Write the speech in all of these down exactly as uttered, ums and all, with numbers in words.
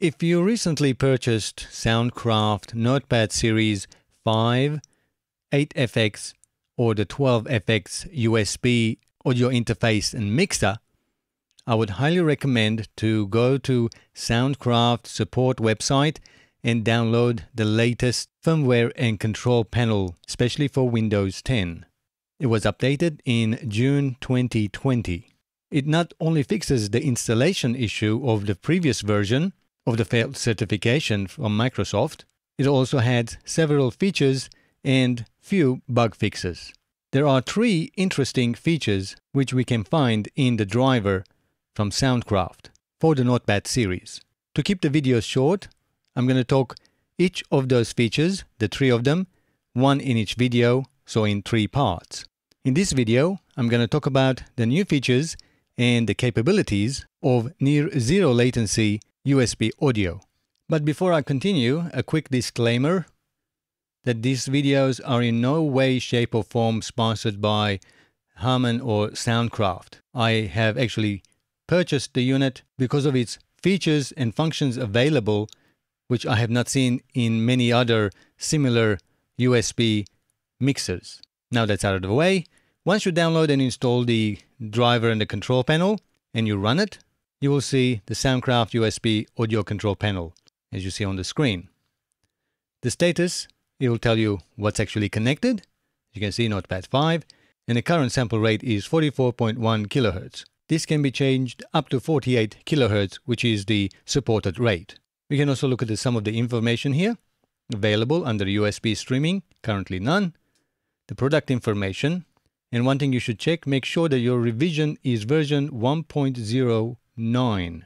If you recently purchased Soundcraft Notepad Series five, eight F X or the twelve F X U S B Audio Interface and Mixer, I would highly recommend to go to Soundcraft support website and download the latest firmware and control panel, especially for Windows ten. It was updated in June twenty twenty. It not only fixes the installation issue of the previous version of the failed certification from Microsoft, it also had several features and few bug fixes. There are three interesting features which we can find in the driver from Soundcraft for the Notepad series. To keep the video short, I'm going to talk each of those features, the three of them, one in each video, so in three parts. In this video, I'm going to talk about the new features and the capabilities of near-zero latency U S B audio. But before I continue, a quick disclaimer that these videos are in no way, shape or form sponsored by Harman or Soundcraft. I have actually purchased the unit because of its features and functions available, which I have not seen in many other similar U S B mixers. Now that's out of the way, once you download and install the driver and the control panel and you run it, you will see the Soundcraft U S B audio control panel, as you see on the screen. The status, it will tell you what's actually connected. You can see Notepad five, and the current sample rate is forty-four point one kilohertz. This can be changed up to forty-eight kilohertz, which is the supported rate. We can also look at the, some of the information here, available under U S B streaming, currently none, the product information, and one thing you should check, make sure that your revision is version one point oh nine.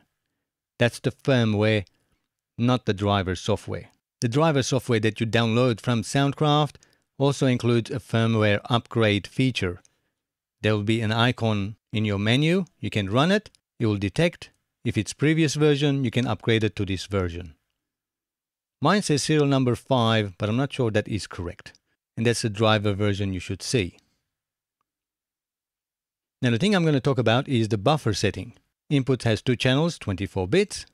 That's the firmware, not the driver software. The driver software that you download from Soundcraft also includes a firmware upgrade feature. There will be an icon in your menu, you can run it, it will detect if it's previous version, you can upgrade it to this version. Mine says serial number five, but I'm not sure that is correct. And that's the driver version you should see. Now the thing I'm going to talk about is the buffer setting. Input has two channels, twenty-four bits.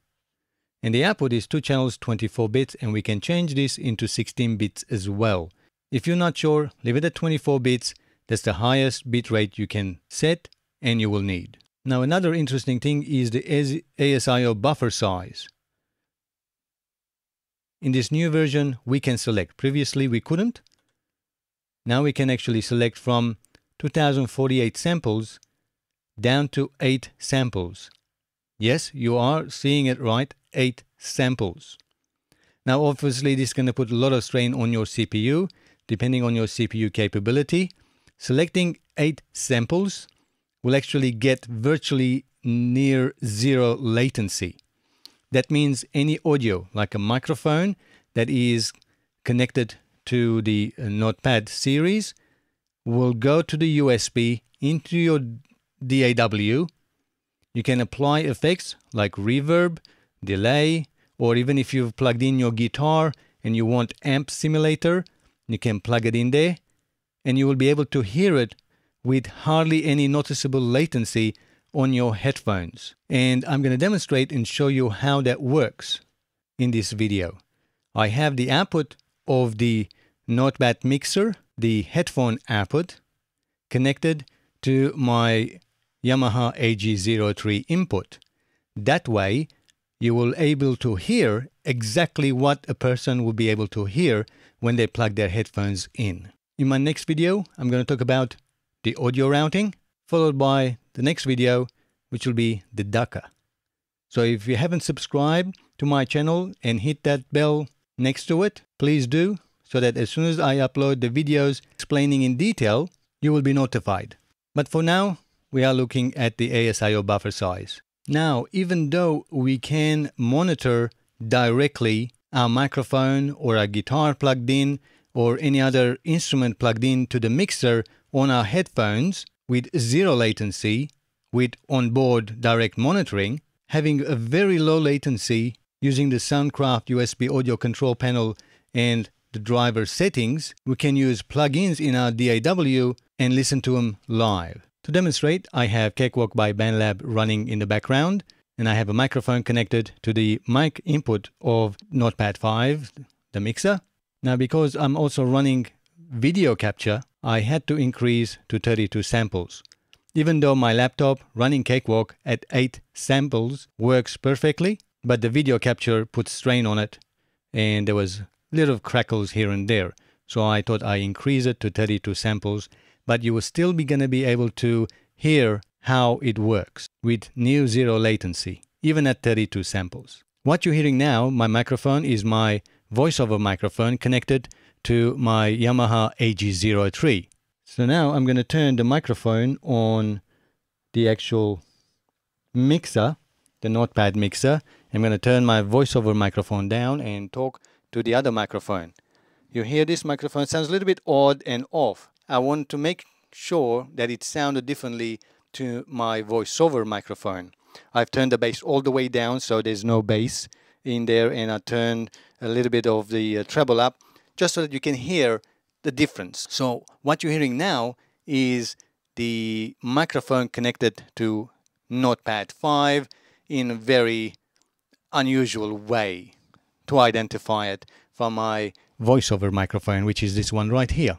And the output is two channels, twenty-four bits, and we can change this into sixteen bits as well. If you're not sure, leave it at twenty-four bits. That's the highest bit rate you can set and you will need. Now another interesting thing is the ASIO buffer size. In this new version we can select, previously we couldn't. Now we can actually select from two thousand forty-eight samples down to eight samples. Yes, you are seeing it right, eight samples. Now obviously this is going to put a lot of strain on your C P U, depending on your C P U capability. Selecting eight samples will actually get virtually near zero latency. That means any audio, like a microphone that is connected to the Notepad series, will go to the U S B into your D A W. You can apply effects like reverb, delay, or even if you've plugged in your guitar and you want amp simulator, you can plug it in there and you will be able to hear it with hardly any noticeable latency on your headphones. And I'm going to demonstrate and show you how that works in this video. I have the output of the Notepad mixer, the headphone output, connected to my Yamaha A G zero three input. That way, you will be able to hear exactly what a person will be able to hear when they plug their headphones in. In my next video, I'm going to talk about the audio routing, followed by the next video, which will be the D A C A. So if you haven't subscribed to my channel and hit that bell next to it, please do, so that as soon as I upload the videos explaining in detail, you will be notified. But for now, we are looking at the ASIO buffer size. Now, even though we can monitor directly our microphone or our guitar plugged in or any other instrument plugged in to the mixer on our headphones with zero latency, with onboard direct monitoring, having a very low latency using the Soundcraft U S B audio control panel and the driver settings, we can use plugins in our D A W and listen to them live. To demonstrate, I have Cakewalk by BandLab running in the background, and I have a microphone connected to the mic input of Notepad five, the mixer. Now, because I'm also running video capture, I had to increase to thirty-two samples. Even though my laptop running Cakewalk at eight samples works perfectly, but the video capture puts strain on it and there was little crackles here and there. So I thought I increase it to thirty-two samples, but you will still be going to be able to hear how it works with near zero latency, even at thirty-two samples. What you're hearing now, my microphone, is my voiceover microphone connected to my Yamaha A G zero three. So now I'm going to turn the microphone on the actual mixer, the Notepad mixer. I'm going to turn my voiceover microphone down and talk to the other microphone. You hear this microphone sounds a little bit odd and off. I want to make sure that it sounded differently to my voiceover microphone. I've turned the bass all the way down, so there's no bass in there, and I turned a little bit of the uh, treble up, just so that you can hear the difference. So what you're hearing now is the microphone connected to Notepad five in a very unusual way to identify it from my voiceover microphone, which is this one right here.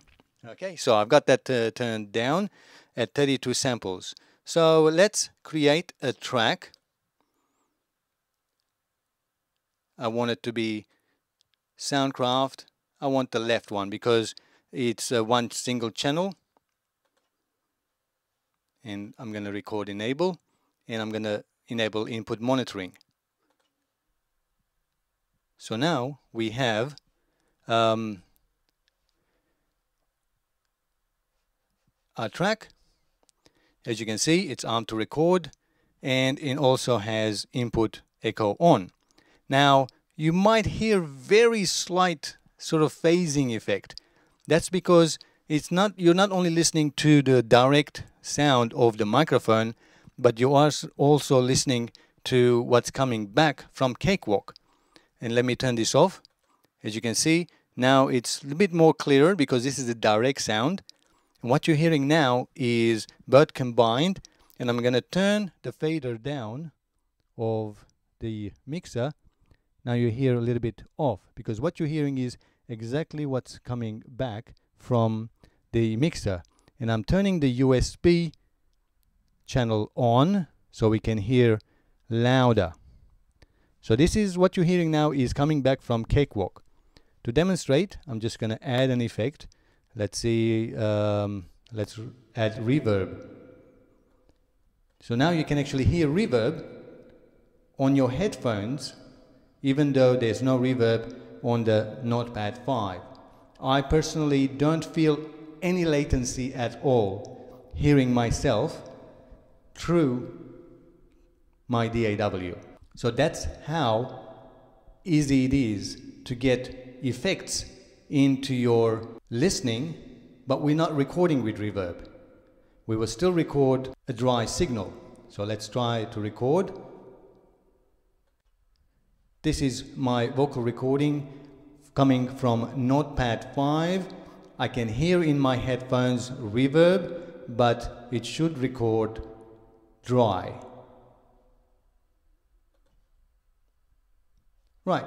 Okay, so I've got that uh, turned down at thirty-two samples. So let's create a track. I want it to be Soundcraft. I want the left one because it's uh, one single channel. And I'm going to record enable, and I'm going to enable input monitoring. So now we have um, our track. As you can see, it's armed to record, and it also has input echo on. Now, you might hear very slight sort of phasing effect. That's because it's not you're not only listening to the direct sound of the microphone, but you are also listening to what's coming back from Cakewalk. And let me turn this off. As you can see, now it's a bit more clearer because this is the direct sound. And what you're hearing now is both combined, and I'm going to turn the fader down of the mixer. Now you hear a little bit off because what you're hearing is exactly what's coming back from the mixer. And I'm turning the U S B channel on so we can hear louder. So this is what you're hearing now is coming back from Cakewalk. To demonstrate, I'm just going to add an effect. Let's see, um, let's add reverb. So now you can actually hear reverb on your headphones, even though there's no reverb on the Notepad five. I personally don't feel any latency at all hearing myself through my D A W. So that's how easy it is to get effects into your listening, but we're not recording with reverb. We will still record a dry signal. So let's try to record. This is my vocal recording coming from Notepad five. I can hear in my headphones reverb, but it should record dry. Right,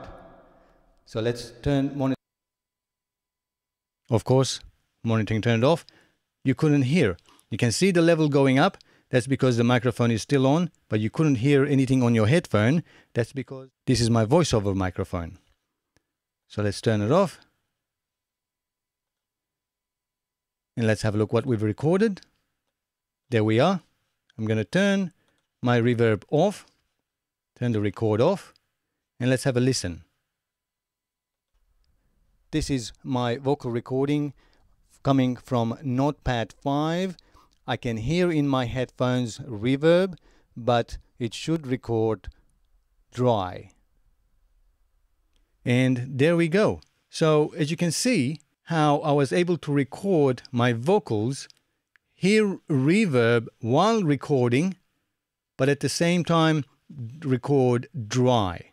so let's turn monitor. Of course, monitoring turned off. You couldn't hear. You can see the level going up. That's because the microphone is still on, but you couldn't hear anything on your headphone. That's because this is my voiceover microphone. So let's turn it off. And let's have a look what we've recorded. There we are. I'm going to turn my reverb off, turn the record off, and let's have a listen. This is my vocal recording coming from Notepad five. I can hear in my headphones reverb, but it should record dry. And there we go. So as you can see how I was able to record my vocals, hear reverb while recording, but at the same time record dry.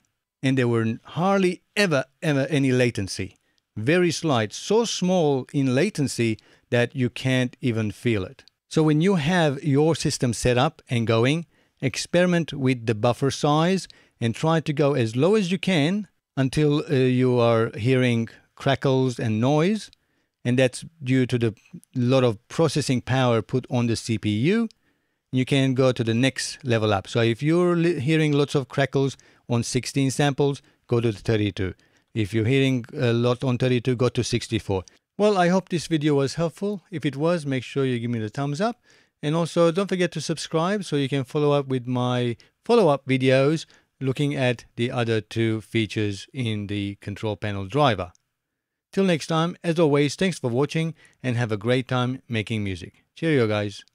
And there were hardly ever, ever any latency. Very slight, so small in latency that you can't even feel it. So when you have your system set up and going experiment with the buffer size and try to go as low as you can until uh, you are hearing crackles and noise, and that's due to the lot of processing power put on the C P U. You can go to the next level up. So if you're hearing lots of crackles on sixteen samples, go to thirty-two. If you're hearing a lot on thirty-two, go to sixty-four. Well, I hope this video was helpful. If it was, make sure you give me the thumbs up. And also don't forget to subscribe so you can follow up with my follow-up videos looking at the other two features in the control panel driver. Till next time, as always, thanks for watching and have a great time making music. Cheerio, guys.